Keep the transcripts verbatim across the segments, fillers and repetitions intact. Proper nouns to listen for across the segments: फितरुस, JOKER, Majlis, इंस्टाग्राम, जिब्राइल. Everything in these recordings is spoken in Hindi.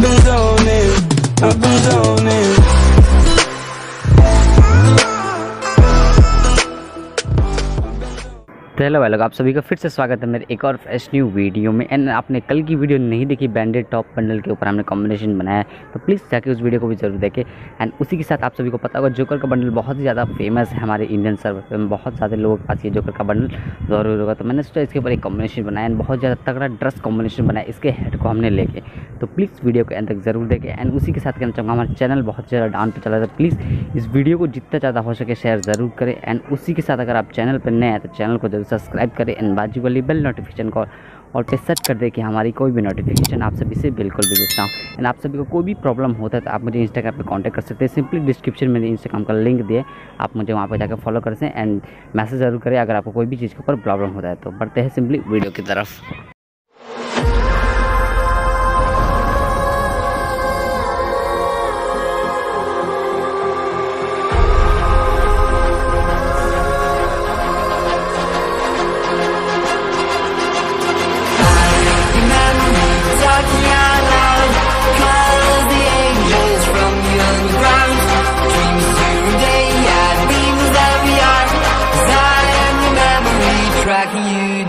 I've been zoning, I've been zoning. Hello भाई लोग, आप सभी का फिर से स्वागत है मेरे एक और फ्रेश न्यू वीडियो में। एंड आपने कल की वीडियो नहीं देखी ब्रांडेड टॉप बंडल के ऊपर हमने कॉम्बिनेशन बनाया है, तो प्लीज़ जाके उस वीडियो को भी जरूर देखें। एंड उसी के साथ आप सभी को पता होगा जोकर का बंडल बहुत ही ज़्यादा फेमस है हमारे इंडियन सर्वर में, बहुत सारे लोगों के पास ये जोकर का बंडल जरूर होगा। तो मैंने सोचा इसके ऊपर एक कॉम्बिनेशन बनाया, बहुत ज़्यादा तगड़ा ड्रेस कॉम्बिनेशन बनाया इसके हेड को हमने लेके, तो प्लीज़ वीडियो को एंड तक जरूर देखें। एंड उसी के साथ कहना चाहूँगा हमारा चैनल बहुत ज़्यादा डाउन पर चला रहा है, प्लीज़ इस वीडियो को जितना ज़्यादा हो सके शेयर ज़रूर करें। एंड उसी के साथ अगर आप चैनल पर नए हैं तो चैनल को सब्सक्राइब करें एंड बाजू वाली बेल नोटिफिकेशन को और पे सेट कर दे कि हमारी कोई भी नोटिफिकेशन आप सभी से बिल्कुल भी मिस ना हो। एंड आप सभी को कोई भी प्रॉब्लम होता है तो आप मुझे इंस्टाग्राम पे कांटेक्ट कर सकते हैं, सिंपली डिस्क्रिप्शन में इंस्टाग्राम का लिंक दिए, आप मुझे वहाँ पर जाकर फॉलो कर सकते हैं एंड मैसेज जरूर करें अगर आपको कोई भी चीज़ के ऊपर प्रॉब्लम होता है। तो बढ़ते हैं सिंपली वीडियो की तरफ।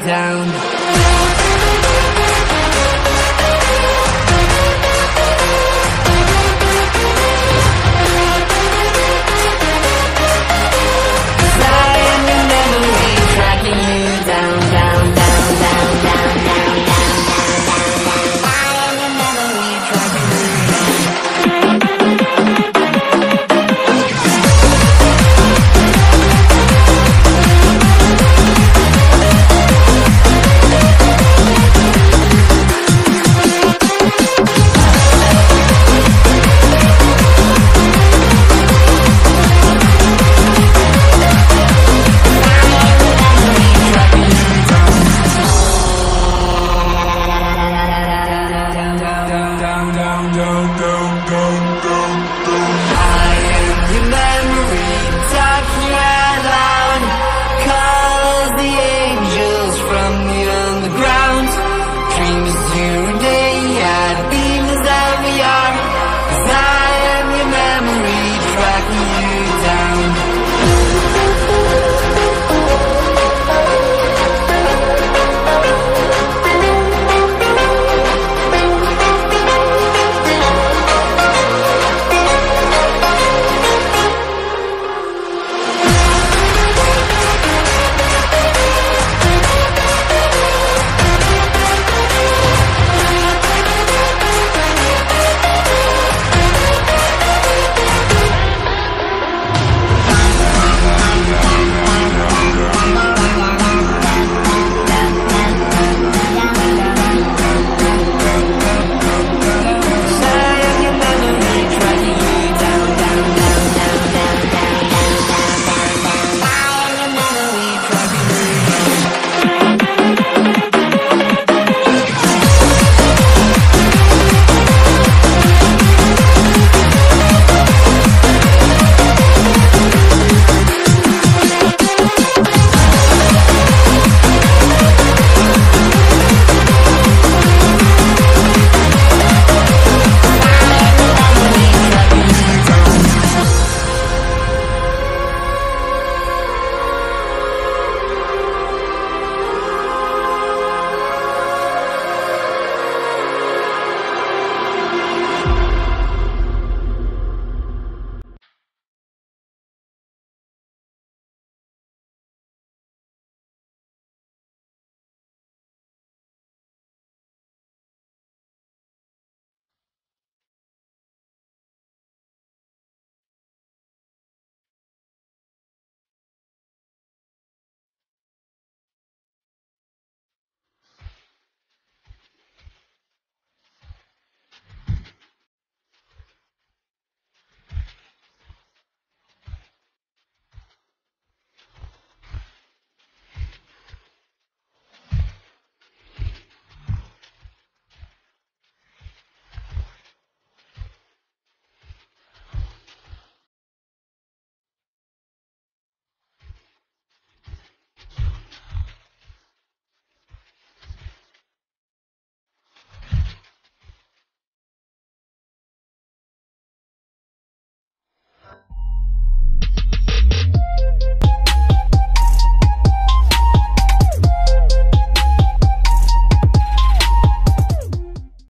Down